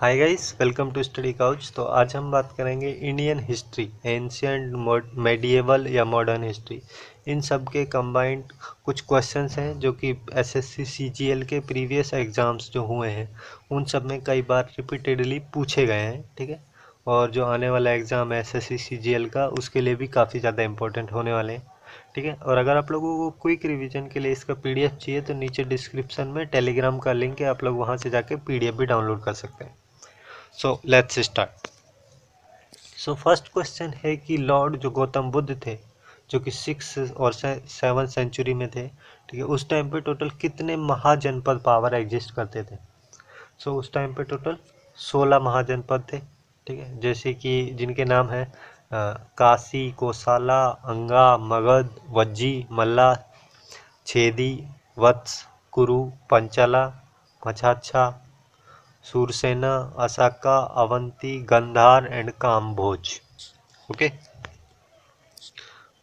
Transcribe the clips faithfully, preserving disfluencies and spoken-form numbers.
Hi guys, welcome to study couch. तो आज हम बात करेंगे इंडियन हिस्ट्री, एंशियंट, मेडिएवल या मॉडर्न हिस्ट्री, इन सब के कंबाइंड कुछ क्वेश्चंस हैं जो कि एसएससी सीजीएल के प्रीवियस एग्ज़ाम्स जो हुए हैं उन सब में कई बार रिपीटेडली पूछे गए हैं, ठीक है। और जो आने वाला एग्ज़ाम है एसएससी सीजीएल का, उसके लिए भी काफ़ी ज़्यादा इंपॉर्टेंट होने वाले हैं, ठीक है। और अगर आप लोगों को क्विक रिवीजन के लिए इसका पीडीएफ चाहिए तो नीचे डिस्क्रिप्शन में टेलीग्राम का लिंक है, आप लोग वहाँ से जाके पीडीएफ भी डाउनलोड कर सकते हैं। So let's start. So first question है कि लॉर्ड जो गौतम बुद्ध थे, जो कि सिक्स और सेवन सेंचुरी में थे, ठीक है, उस टाइम पे टोटल कितने महाजनपद पावर एग्जिस्ट करते थे? सो so, उस टाइम पे टोटल सोलह महाजनपद थे, ठीक है, जैसे कि जिनके नाम हैं काशी, कोसाला, अंगा, मगध, वज्जी, मल्ला, छेदी, वत्स, कुरु, पंचला, मचाच्छा, सूरसेना, असाका, अवंती, गंधार एंड कामभोज, ओके।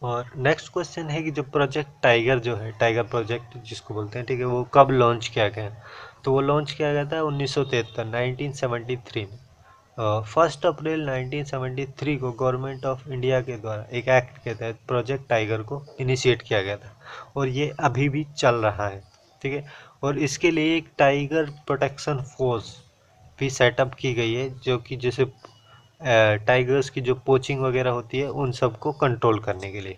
और नेक्स्ट क्वेश्चन है कि जो प्रोजेक्ट टाइगर जो है, टाइगर प्रोजेक्ट जिसको बोलते हैं, ठीक है, वो कब लॉन्च किया गया? तो वो लॉन्च किया गया था उन्नीस सौ तिहत्तर में। First uh, April nineteen seventy three को गवर्नमेंट ऑफ इंडिया के द्वारा एक एक्ट के तहत प्रोजेक्ट टाइगर को इनिशिएट किया गया था और ये अभी भी चल रहा है, ठीक है। और इसके लिए एक टाइगर प्रोटेक्शन फोर्स भी सेटअप की गई है, जो कि जैसे टाइगर्स की जो पोचिंग वगैरह होती है उन सब को कंट्रोल करने के लिए,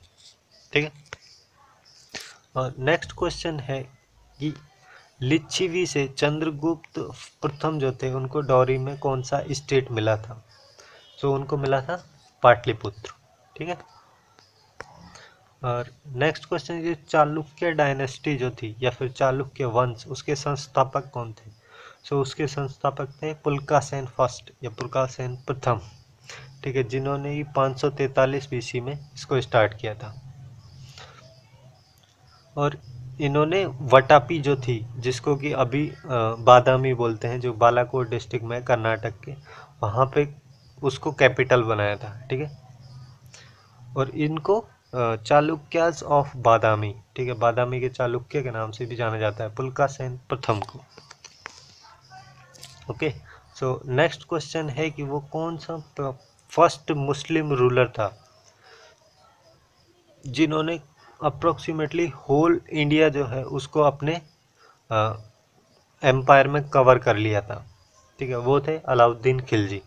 ठीक है। और नेक्स्ट क्वेश्चन है कि लिच्छिवी से चंद्रगुप्त प्रथम जो थे उनको डॉरी में कौन सा स्टेट मिला था? तो उनको मिला था पाटलिपुत्र, ठीक है। और नेक्स्ट क्वेश्चन है चालुक्य डायनेस्टी जो थी या फिर चालुक्य वंश, उसके संस्थापक कौन थे? सो so, उसके संस्थापक थे पुलकासेन फर्स्ट या पुलकासेन प्रथम, ठीक है, जिन्होंने ये पाँच सौ तैंतालीस बीसी में इसको स्टार्ट किया था। और इन्होंने वटापी जो थी, जिसको कि अभी बादामी बोलते हैं, जो बालाकोट डिस्ट्रिक्ट में कर्नाटक के, वहाँ पे उसको कैपिटल बनाया था, ठीक है। और इनको चालुक्याज ऑफ बादामी, ठीक है, बादामी के चालुक्य के नाम से भी जाना जाता है, पुलकासेन प्रथम को, ओके। सो नेक्स्ट क्वेश्चन है कि वो कौन सा फर्स्ट मुस्लिम रूलर था जिन्होंने अप्रोक्सीमेटली होल इंडिया जो है उसको अपने एम्पायर में कवर कर लिया था, ठीक है। वो थे अलाउद्दीन खिलजी।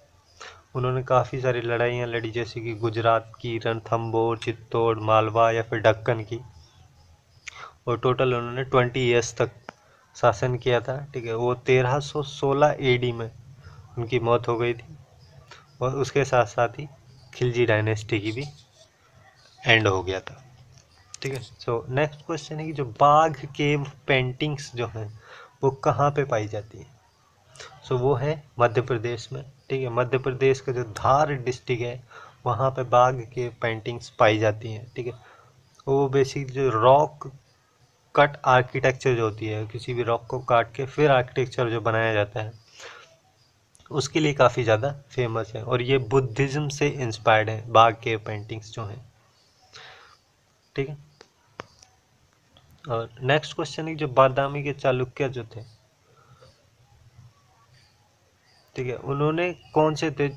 उन्होंने काफ़ी सारी लड़ाइयाँ लड़ी, जैसे कि गुजरात की, रणथंबोर, चित्तौड़, मालवा या फिर दक्कन की, और टोटल उन्होंने ट्वेंटी ईयर्स तक शासन किया था, ठीक है। वो तेरह सौ सोलह एडी में उनकी मौत हो गई थी और उसके साथ साथ ही खिलजी डायनेस्टी की भी एंड हो गया था, ठीक है। सो नेक्स्ट क्वेश्चन है कि जो बाघ केव पेंटिंग्स जो हैं वो कहाँ पे पाई जाती है? सो so, वो है मध्य प्रदेश में, ठीक है। मध्य प्रदेश का जो धार डिस्ट्रिक्ट है वहाँ पे बाघ के पेंटिंग्स पाई जाती हैं, ठीक है। वो बेसिकली जो रॉक कट आर्किटेक्चर जो होती है, किसी भी रॉक को काट के फिर आर्किटेक्चर जो बनाया जाता है, उसके लिए काफ़ी ज़्यादा फेमस है और ये बुद्धिज़्म से इंस्पायर्ड है बाघ के पेंटिंग्स जो हैं, ठीक है। और नेक्स्ट क्वेश्चन है जो बादामी के चालुक्य जो थे, ठीक है, उन्होंने कौन से थे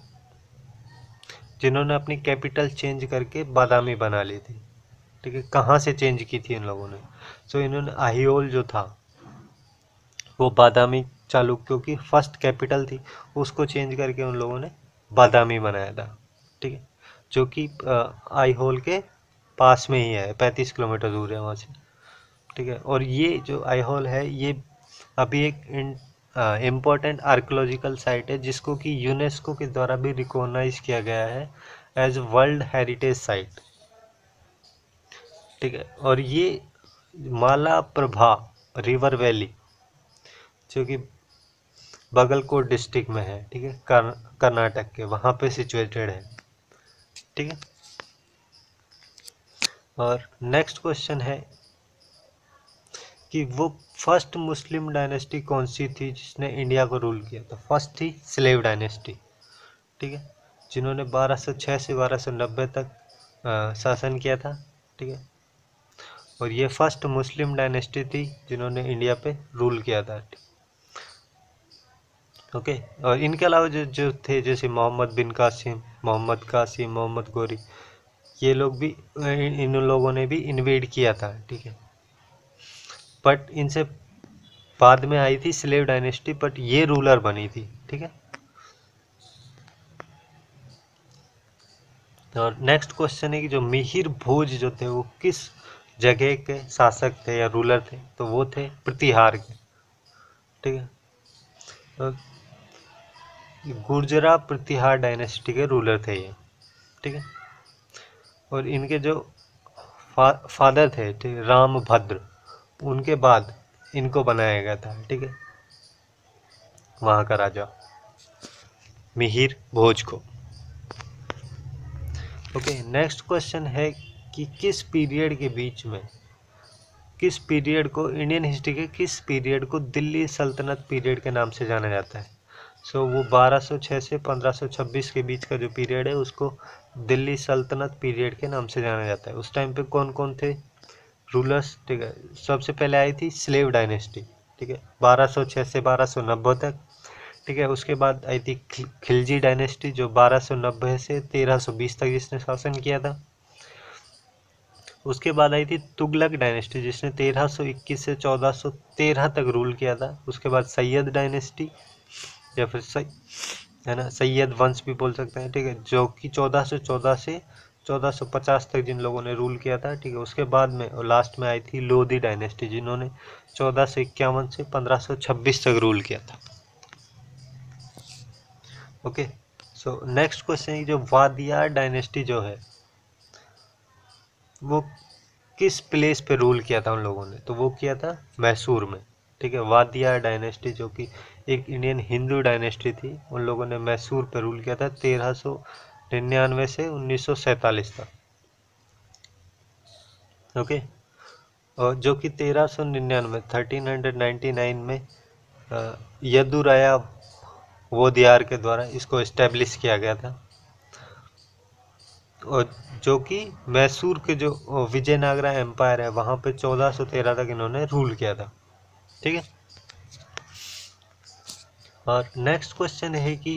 जिन्होंने अपनी कैपिटल चेंज करके बादामी बना ली थी, ठीक है। कहाँ से चेंज की थी इन लोगों ने? सो so, इन्होंने आहियोल जो था वो बादामी चालुक्यों की फर्स्ट कैपिटल थी, उसको चेंज करके उन लोगों ने बादामी बनाया था, ठीक है, जो कि आईहोल के पास में ही है, पैंतीस किलोमीटर दूर है वहाँ से, ठीक है। और ये जो आईहोल है ये अभी एक इम्पोर्टेंट आर्कियोलॉजिकल साइट है जिसको कि यूनेस्को के द्वारा भी रिकॉग्नाइज किया गया है एज वर्ल्ड हेरिटेज साइट, ठीक है। और ये माला प्रभा रिवर वैली जो कि बागलकोट डिस्ट्रिक्ट में है, ठीक है, कर, कर्नाटक के, वहाँ पे सिचुएटेड है, ठीक है। और नेक्स्ट क्वेश्चन है कि वो फर्स्ट मुस्लिम डायनेस्टी कौन सी थी जिसने इंडिया को रूल किया था? फर्स्ट थी स्लेव डायनेस्टी, ठीक है, जिन्होंने बारह सौ छह से बारह सौ नब्बे तक आ, शासन किया था, ठीक है। और ये फर्स्ट मुस्लिम डायनेस्टी थी जिन्होंने इंडिया पे रूल किया था। ओके। और इनके अलावा जो जो थे जैसे मोहम्मद बिन कासिम, मोहम्मद कासिम, मोहम्मद गौरी, ये लोग भी, इन लोगों ने भी इन्वेड किया था, ठीक है। बट इनसे बाद में आई थी स्लेव डायनेस्टी, बट ये रूलर बनी थी, ठीक है। और नेक्स्ट क्वेश्चन है कि जो मिहिर भोज जो थे वो किस जगह के शासक थे या रूलर थे, तो वो थे प्रतिहार के, ठीक है। तो गुर्जरा प्रतिहार डायनेस्टी के रूलर थे ये, ठीक है। और इनके जो फा, फादर थे, ठीक, रामभद्र, उनके बाद इनको बनाया गया था, ठीक है, वहाँ का राजा मिहिर भोज को। ओके, नेक्स्ट क्वेश्चन है कि किस पीरियड के बीच में, किस पीरियड को, इंडियन हिस्ट्री के किस पीरियड को दिल्ली सल्तनत पीरियड के नाम से जाना जाता है। सो so, वो बारह सौ छह से पंद्रह सौ छब्बीस के बीच का जो पीरियड है उसको दिल्ली सल्तनत पीरियड के नाम से जाना जाता है। उस टाइम पे कौन कौन थे रूलर्स, ठीक है। सबसे पहले आई थी स्लेव डायनेस्टी, ठीक है, बारह सौ छह से बारह सौ नब्बे तक, ठीक है। उसके बाद आई थी खिलजी डायनेस्टी जो बारह सौ नब्बे से तेरह सौ बीस तक जिसने शासन किया था। उसके बाद आई थी तुगलक डायनेस्टी जिसने तेरह सौ इक्कीस से चौदह सौ तेरह तक रूल किया था। उसके बाद सैयद डायनेस्टी या फिर सही है ना, सैयद वंश भी बोल सकते हैं, ठीक है, जो कि चौदह सौ चौदह से चौदह सौ पचास तक जिन लोगों ने रूल किया था, ठीक है। उसके बाद में और लास्ट में आई थी लोधी डायनेस्टी जिन्होंने चौदह सौ इक्यावन से पंद्रह सौ छब्बीस तक रूल किया था। ओके, सो नेक्स्ट क्वेश्चन है जो वादियार डायनेस्टी जो है वो किस प्लेस पे रूल किया था उन लोगों ने, तो वो किया था मैसूर में, ठीक है। वादियार डायनेस्टी जो कि एक इंडियन हिंदू डायनेस्टी थी, उन लोगों ने मैसूर पे रूल किया था तेरह सौ निन्यानवे से उन्नीस सौ सैंतालीस तक, ओके। और जो कि तेरह सौ निन्यानवे थर्टीन हंड्रेड नाइन्टी नाइन में यदुराया वोदियार के द्वारा इसको इस्टेब्लिश किया गया था। और जो कि मैसूर के जो विजयनगरा एम्पायर है वहाँ पे चौदह सौ तेरह तक इन्होंने रूल किया था, ठीक है। और नेक्स्ट क्वेश्चन है कि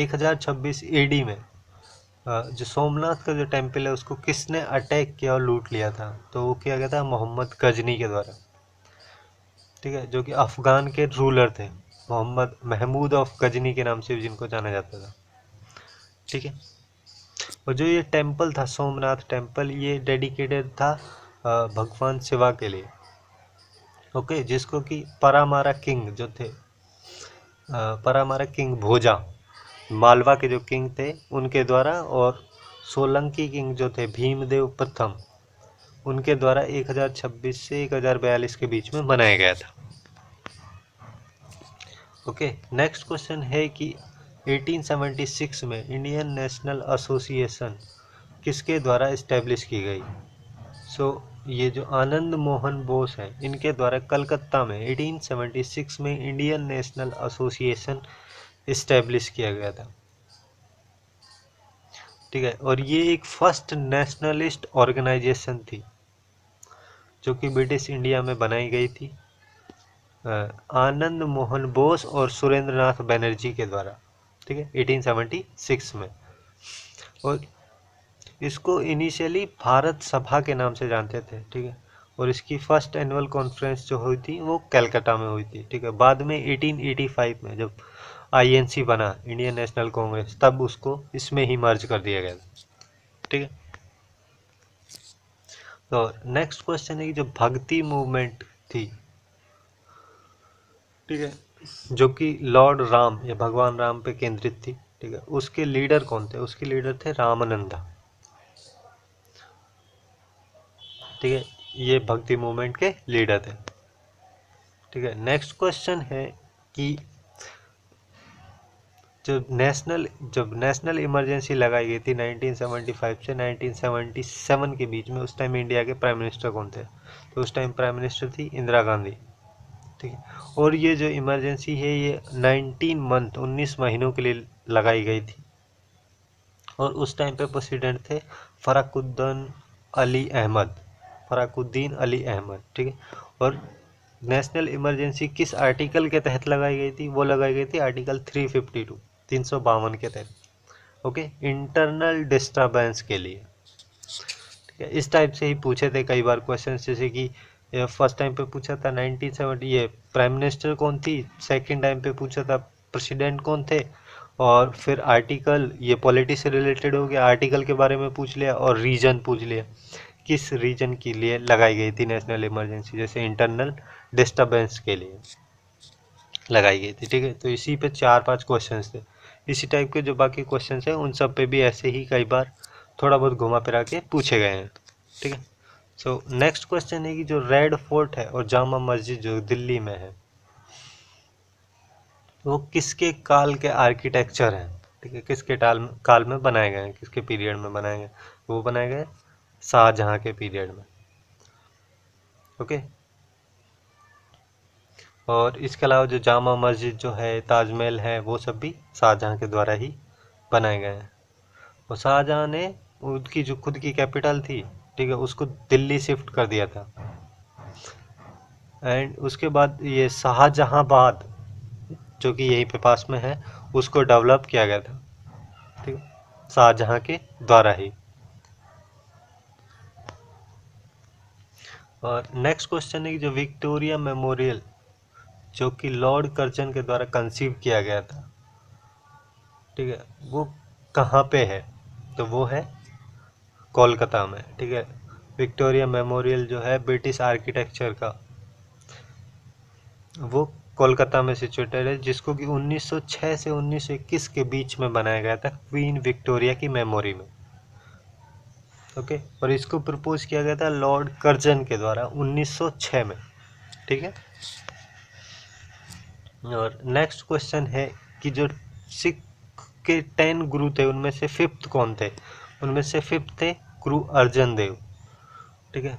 एक हज़ार छब्बीस एडी में जो सोमनाथ का जो टेम्पल है उसको किसने अटैक किया और लूट लिया था, तो वो किया गया था मोहम्मद गजनी के द्वारा, ठीक है, जो कि अफ़गान के रूलर थे, मोहम्मद महमूद ऑफ गजनी के नाम से भी जिनको जाना जाता था, ठीक है। और जो ये टेंपल था सोमनाथ टेंपल, ये डेडिकेटेड था भगवान शिवा के लिए, ओके, जिसको कि परामारा किंग जो थे, परामारा किंग भोजा, मालवा के जो किंग थे उनके द्वारा, और सोलंकी किंग जो थे भीमदेव प्रथम, उनके द्वारा एक हज़ार छब्बीस से एक हज़ार बयालीस के बीच में बनाया गया था। ओके, नेक्स्ट क्वेश्चन है कि अठारह सौ छिहत्तर में इंडियन नेशनल एसोसिएशन किसके द्वारा इस्टेब्लिश की गई, सो so, ये जो आनंद मोहन बोस हैं इनके द्वारा कलकत्ता में अठारह सौ छिहत्तर में इंडियन नेशनल एसोसिएशन इस्टेब्लिश किया गया था, ठीक है। और ये एक फर्स्ट नेशनलिस्ट ऑर्गेनाइजेशन थी जो कि ब्रिटिश इंडिया में बनाई गई थी आनंद मोहन बोस और सुरेंद्र नाथ बनर्जी के द्वारा, ठीक है, अठारह सौ छिहत्तर में। और इसको इनिशियली भारत सभा के नाम से जानते थे, ठीक है। और इसकी फर्स्ट एनुअल कॉन्फ्रेंस जो हुई थी वो कलकत्ता में हुई थी, ठीक है। बाद में अठारह सौ पचासी में जब आई एन सी बना इंडियन नेशनल कांग्रेस, तब उसको इसमें ही मर्ज कर दिया गया, ठीक है। तो नेक्स्ट क्वेश्चन है कि जो भक्ति मूवमेंट थी, ठीक है, जो कि लॉर्ड राम या भगवान राम पे केंद्रित थी, ठीक है, उसके लीडर कौन थे, उसके लीडर थे रामानंदा, ठीक है, ये भक्ति मूवमेंट के लीडर थे, ठीक है। नेक्स्ट क्वेश्चन है कि जब नेशनल जब नेशनल इमरजेंसी लगाई गई थी उन्नीस सौ पचहत्तर से उन्नीस सौ सतहत्तर के बीच में, उस टाइम इंडिया के प्राइम मिनिस्टर कौन थे, तो उस टाइम प्राइम मिनिस्टर थी इंदिरा गांधी, ठीक है। और ये जो इमरजेंसी है ये नाइनटीन मंथ उन्नीस महीनों के लिए लगाई गई थी, और उस टाइम पे प्रेसिडेंट थे फराकुद्दीन अली अहमद, फराकुद्दीन अली अहमद, ठीक है। और नेशनल इमरजेंसी किस आर्टिकल के तहत लगाई गई थी? वो लगाई गई थी आर्टिकल तीन सौ बावन तीन सौ बावन के तहत। ओके, इंटरनल डिस्टर्बेंस के लिए। ठीक है, इस टाइप से ही पूछे थे कई बार क्वेश्चन, जैसे कि फर्स्ट टाइम पे पूछा था नाइनटीन सेवेंटी, ये प्राइम मिनिस्टर कौन थी। सेकंड टाइम पे पूछा था प्रेसिडेंट कौन थे। और फिर आर्टिकल, ये पॉलिटी से रिलेटेड हो गया, आर्टिकल के बारे में पूछ लिया और रीजन पूछ लिया, किस रीजन के लिए लगाई गई थी नेशनल इमरजेंसी, जैसे इंटरनल डिस्टर्बेंस के लिए लगाई गई थी। ठीक है, तो इसी पे चार पांच क्वेश्चंस थे। इसी टाइप के जो बाकी क्वेश्चंस हैं उन सब पे भी ऐसे ही कई बार थोड़ा बहुत घुमा फिरा के पूछे गए हैं। ठीक है, सो नेक्स्ट क्वेश्चन है कि जो रेड फोर्ट है और जामा मस्जिद जो दिल्ली में है वो किसके काल के आर्किटेक्चर हैं? ठीक है, किसके टाल काल में बनाए गए हैं, किसके पीरियड में बनाए गए? वो बनाए गए शाहजहाँ के पीरियड में। ओके, और इसके अलावा जो जामा मस्जिद जो है, ताजमहल है, वो सब भी शाहजहाँ के द्वारा ही बनाए गए हैं। और शाहजहाँ ने उनकी जो खुद की कैपिटल थी, ठीक है, उसको दिल्ली शिफ्ट कर दिया था। एंड उसके बाद ये शाहजहाँबाद जो कि यहीं पे पास में है उसको डेवलप किया गया था, ठीक है, शाहजहाँ के द्वारा ही। और नेक्स्ट क्वेश्चन है कि जो विक्टोरिया मेमोरियल जो कि लॉर्ड कर्जन के द्वारा कंसीव किया गया था, ठीक है, वो कहाँ पे है? तो वो है कोलकाता में। ठीक है, विक्टोरिया मेमोरियल जो है ब्रिटिश आर्किटेक्चर का, वो कोलकाता में सिचुएटेड है, जिसको कि उन्नीस सौ छह से उन्नीस सौ इक्कीस के बीच में बनाया गया था क्वीन विक्टोरिया की मेमोरी में। ओके, और इसको प्रपोज किया गया था लॉर्ड कर्जन के द्वारा उन्नीस सौ छह में। ठीक है, और नेक्स्ट क्वेश्चन है कि जो सिख के टेन गुरु थे उनमें से फिफ्थ कौन थे? उनमें से फिफ्थ थे गुरु अर्जन देव। ठीक है,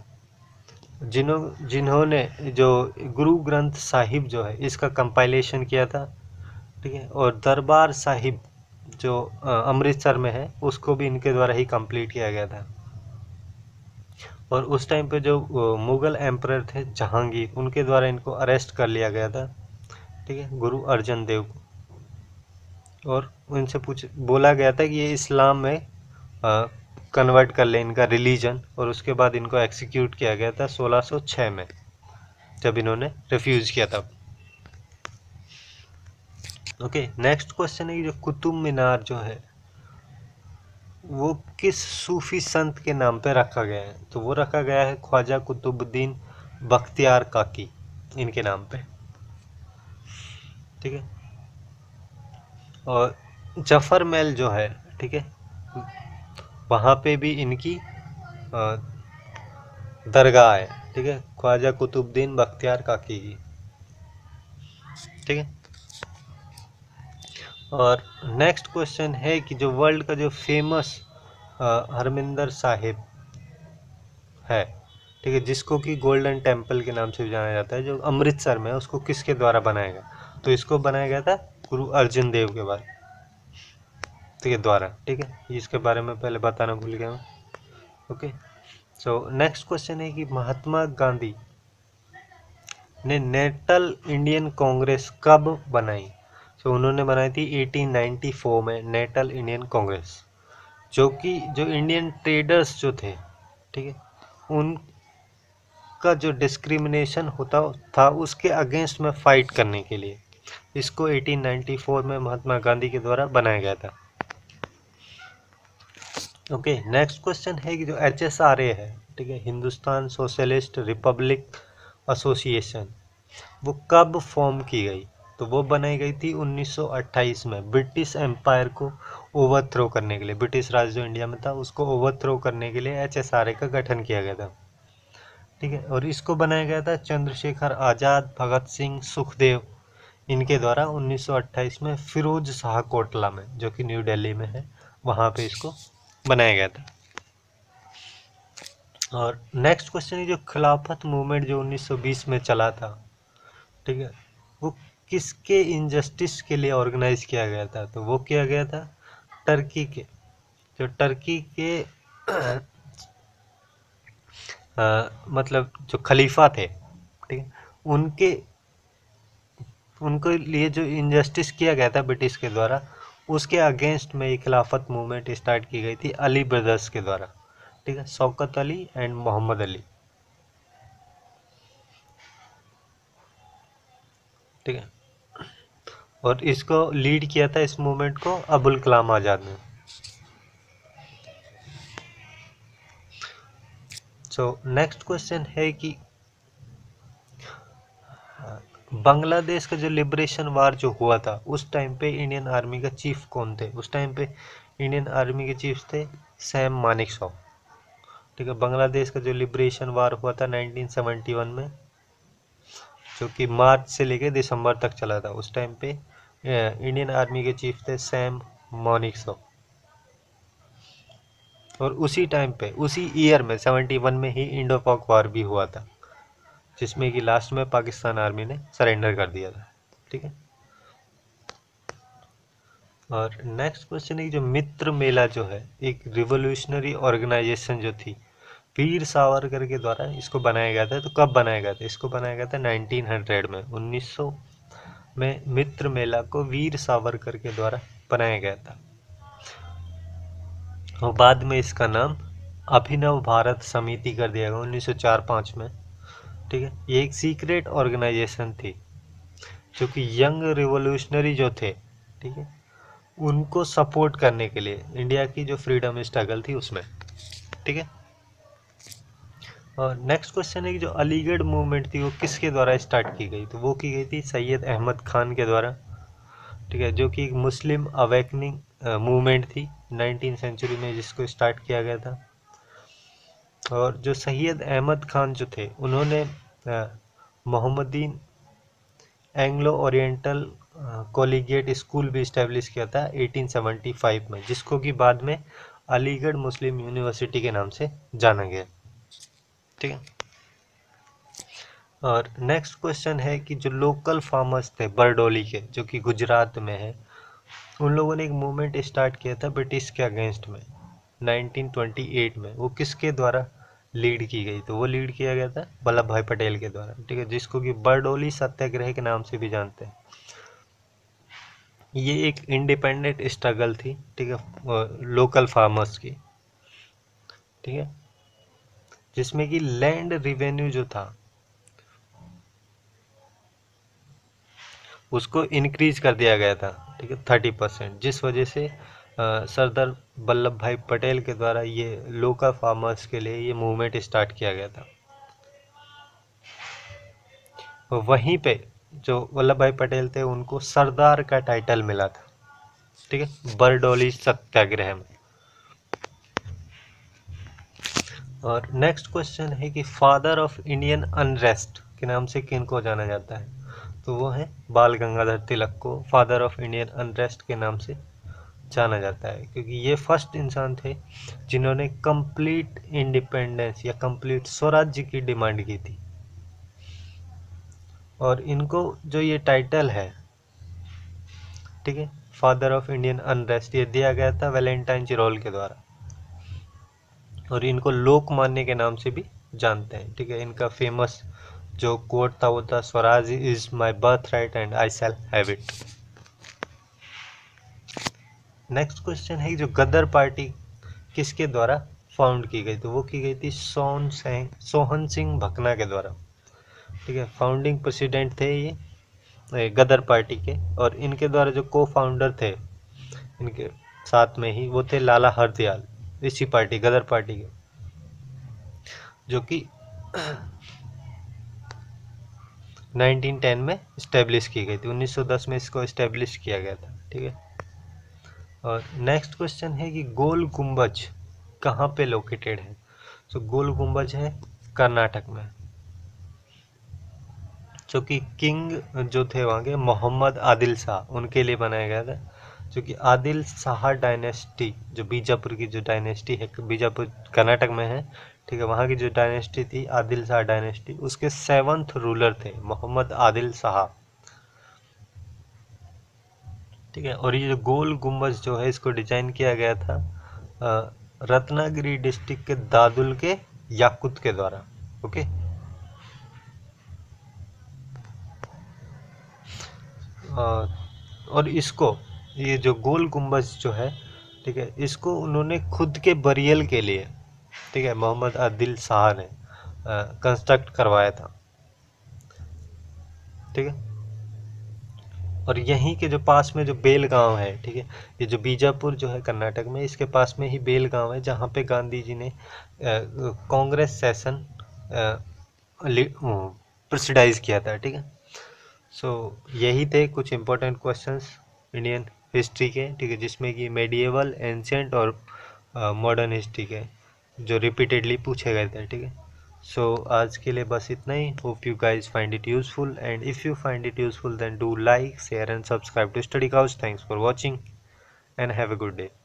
जिन्हों जिन्होंने जो गुरु ग्रंथ साहिब जो है इसका कंपाइलेशन किया था। ठीक है, और दरबार साहिब जो अमृतसर में है उसको भी इनके द्वारा ही कंप्लीट किया गया था। और उस टाइम पे जो मुगल एम्परर थे जहांगीर, उनके द्वारा इनको अरेस्ट कर लिया गया था, ठीक है, गुरु अर्जन देव को। और उनसे पूछ बोला गया था कि ये इस्लाम में कन्वर्ट कर ले इनका रिलीजन, और उसके बाद इनको एक्सिक्यूट किया गया था सोलह सौ छह में जब इन्होंने रिफ्यूज़ किया था। ओके, नेक्स्ट क्वेश्चन है कि जो कुतुब मीनार जो है वो किस सूफी संत के नाम पे रखा गया है? तो वो रखा गया है ख्वाजा कुतुबुद्दीन बख्तियार काकी, इनके नाम पे। ठीक है, और जफर महल जो है, ठीक है, वहाँ पे भी इनकी दरगाह है, ठीक है, ख्वाजा कुतुबुद्दीन बख्तियार काकी की। ठीक है, और नेक्स्ट क्वेश्चन है कि जो वर्ल्ड का जो फेमस हरमिंदर साहिब है, ठीक है, जिसको कि गोल्डन टेम्पल के नाम से भी जाना जाता है, जो अमृतसर में है, उसको किसके द्वारा बनाया गया? तो इसको बनाया गया था गुरु अर्जन देव के बाद के द्वारा। ठीक है, इसके बारे में पहले बताना भूल गया हूँ। ओके, सो नेक्स्ट क्वेश्चन है कि महात्मा गांधी ने नेटल इंडियन कांग्रेस कब बनाई? तो उन्होंने बनाई थी अठारह सौ चौरानवे में नेटल इंडियन कांग्रेस, जो कि जो इंडियन ट्रेडर्स जो थे, ठीक है, उनका जो डिस्क्रिमिनेशन होता था उसके अगेंस्ट में फाइट करने के लिए इसको अठारह सौ चौरानवे में महात्मा गांधी के द्वारा बनाया गया था। ओके, नेक्स्ट क्वेश्चन है कि जो एच एस आर ए है, ठीक है, हिंदुस्तान सोशलिस्ट रिपब्लिक एसोसिएशन, वो कब फॉर्म की गई? तो वो बनाई गई थी उन्नीस सौ अट्ठाईस में ब्रिटिश एम्पायर को ओवरथ्रो करने के लिए, ब्रिटिश राज जो इंडिया में था उसको ओवरथ्रो करने के लिए एचएसआरए का गठन किया गया था। ठीक है, और इसको बनाया गया था चंद्रशेखर आज़ाद, भगत सिंह, सुखदेव, इनके द्वारा उन्नीस सौ अट्ठाईस में फिरोज शाह कोटला में जो कि न्यू दिल्ली में है वहाँ पे इसको बनाया गया था। और नेक्स्ट क्वेश्चन है जो खिलाफत मूवमेंट जो उन्नीस सौ बीस में चला था, ठीक है, वो किसके इनजस्टिस के लिए ऑर्गेनाइज किया गया था? तो वो किया गया था टर्की के, जो टर्की के आ, मतलब जो खलीफा थे, ठीक है, उनके उनके लिए जो इनजस्टिस किया गया था ब्रिटिश के द्वारा, उसके अगेंस्ट में ये खिलाफत मूवमेंट स्टार्ट की गई थी अली ब्रदर्स के द्वारा, ठीक है, शौकत अली एंड मोहम्मद अली, ठीक है। और इसको लीड किया था इस मूवमेंट को अबुल कलाम आज़ाद ने। सो नेक्स्ट क्वेश्चन है कि बांग्लादेश का जो लिबरेशन वार जो हुआ था उस टाइम पे इंडियन आर्मी का चीफ कौन थे? उस टाइम पे इंडियन आर्मी के चीफ थे सैम मानेकशॉ, ठीक है। बांग्लादेश का जो लिबरेशन वार हुआ था नाइनटीन सेवेंटी वन में, जो कि मार्च से लेकर दिसंबर तक चला था, उस टाइम पे इंडियन आर्मी के चीफ थे सैम मानेकशॉ। और उसी टाइम पे, उसी ईयर में सेवेंटी वन में ही इंडो पाक वार भी हुआ था, जिसमें कि लास्ट में पाकिस्तान आर्मी ने सरेंडर कर दिया था, ठीक है। और नेक्स्ट क्वेश्चन है कि जो मित्र मेला जो है एक रिवोल्यूशनरी ऑर्गेनाइजेशन जो थी वीर सावरकर के द्वारा इसको बनाया गया था, तो कब बनाया गया था? इसको बनाया गया था नाइनटीन हंड्रेड में, उन्नीस सौ में मित्र मेला को वीर सावरकर के द्वारा बनाया गया था। और बाद में इसका नाम अभिनव भारत समिति कर दिया गया उन्नीस सौ चार पाँच में, ठीक है। ये एक सीक्रेट ऑर्गेनाइजेशन थी जो कि यंग रिवोल्यूशनरी जो थे, ठीक है, उनको सपोर्ट करने के लिए इंडिया की जो फ्रीडम स्ट्रगल थी उसमें, ठीक है। और नेक्स्ट क्वेश्चन है कि जो अलीगढ़ मूवमेंट थी वो किसके द्वारा स्टार्ट की गई? तो वो की गई थी सैयद अहमद खान के द्वारा, ठीक है, जो कि एक मुस्लिम अवेकनिंग मूवमेंट थी नाइनटीन सेंचुरी में, जिसको स्टार्ट किया गया था। और जो सैयद अहमद खान जो थे उन्होंने Mohammedan Anglo Oriental collegiate school भी इस्टेब्लिश किया था एटीन सेवेंटी फाइव में, जिसको कि बाद में अलीगढ़ मुस्लिम यूनिवर्सिटी के नाम से जाना गया, ठीक है। और नेक्स्ट क्वेश्चन है कि जो लोकल फार्मर्स थे बरडोली के, जो कि गुजरात में है, उन लोगों ने एक मूवमेंट स्टार्ट किया था ब्रिटिश के अगेंस्ट में नाइनटीन ट्वेंटी एट में। वो किसके द्वारा लीड की गई? तो वो लीड किया गया था वल्लभ भाई पटेल के द्वारा, ठीक है, जिसको कि बरडोली सत्याग्रह के नाम से भी जानते हैं। ये एक इंडिपेंडेंट स्ट्रगल थी, ठीक है, लोकल फार्मर्स की, ठीक है, जिसमें कि लैंड रिवेन्यू जो था उसको इंक्रीज कर दिया गया था, ठीक है, थर्टी परसेंट, जिस वजह से सरदार वल्लभ भाई पटेल के द्वारा ये लोकल फार्मर्स के लिए ये मूवमेंट स्टार्ट किया गया था। वहीं पे जो वल्लभ भाई पटेल थे उनको सरदार का टाइटल मिला था, ठीक है, बरडोली सत्याग्रह में। और नेक्स्ट क्वेश्चन है कि फादर ऑफ इंडियन अनरेस्ट के नाम से किनको जाना जाता है? तो वो है बाल गंगाधर तिलक को फादर ऑफ इंडियन अनरेस्ट के नाम से जाना जाता है, क्योंकि ये फर्स्ट इंसान थे जिन्होंने कंप्लीट इंडिपेंडेंस या कंप्लीट स्वराज्य की डिमांड की थी। और इनको जो ये टाइटल है, ठीक है, फादर ऑफ इंडियन अनरेस्ट, ये दिया गया था वैलेंटाइन चिरोल के द्वारा। और इनको लोकमान्य के नाम से भी जानते हैं, ठीक है। इनका फेमस जो कोट था वो था swaraj is my birth right and I shall have it. Next question है जो गदर पार्टी किसके द्वारा फाउंड की गई? तो वो की गई थी सोहन सिंह सोहन सिंह भकना के द्वारा, ठीक है। फाउंडिंग प्रेसिडेंट थे ये गदर पार्टी के, और इनके द्वारा जो को फाउंडर थे इनके साथ में ही वो थे लाला हरदयाल, इसी पार्टी गदर पार्टी के, जो कि नाइनटीन टेन में इस्टेब्लिश की गई थी, उन्नीस सौ दस में इसको इस्टेब्लिश किया गया था, ठीक है। और नेक्स्ट क्वेश्चन है कि गोल गुंबज कहाँ पे लोकेटेड है? तो गोल गुंबज है कर्नाटक में, जो कि किंग जो थे वहाँ के मोहम्मद आदिल शाह, उनके लिए बनाया गया था, जो कि आदिल शाह डायनेस्टी जो बीजापुर की जो डायनेस्टी है, बीजापुर कर्नाटक में है, ठीक है, वहाँ की जो डायनेस्टी थी आदिल शाह डायनेस्टी, उसके सेवंथ रूलर थे मोहम्मद आदिल शाह, ठीक है। और ये जो गोल गुंबज जो है इसको डिजाइन किया गया था रत्नागिरी डिस्ट्रिक्ट के दादुल के याकुत के द्वारा, ओके। और इसको ये जो गोल गुम्बज जो है, ठीक है, इसको उन्होंने खुद के बरियल के लिए, ठीक है, मोहम्मद आदिल शाह ने कंस्ट्रक्ट करवाया था, ठीक है। और यहीं के जो पास में जो बेलगांव है, ठीक है, ये जो बीजापुर जो है कर्नाटक में, इसके पास में ही बेलगांव है जहाँ पे गांधी जी ने कांग्रेस सेशन प्रेसिडाइज किया था, ठीक है। सो यही थे कुछ इम्पोर्टेंट क्वेश्चंस इंडियन हिस्ट्री के, ठीक है, जिसमें कि मेडिएवल, एंशिएंट और मॉडर्न हिस्ट्री के जो रिपीटेडली पूछे गए थे, ठीक है। सो आज के लिए बस इतना ही। Hope you guys find it useful, and if you find it useful then do like, share and subscribe to study couch. Thanks for watching and have a good day.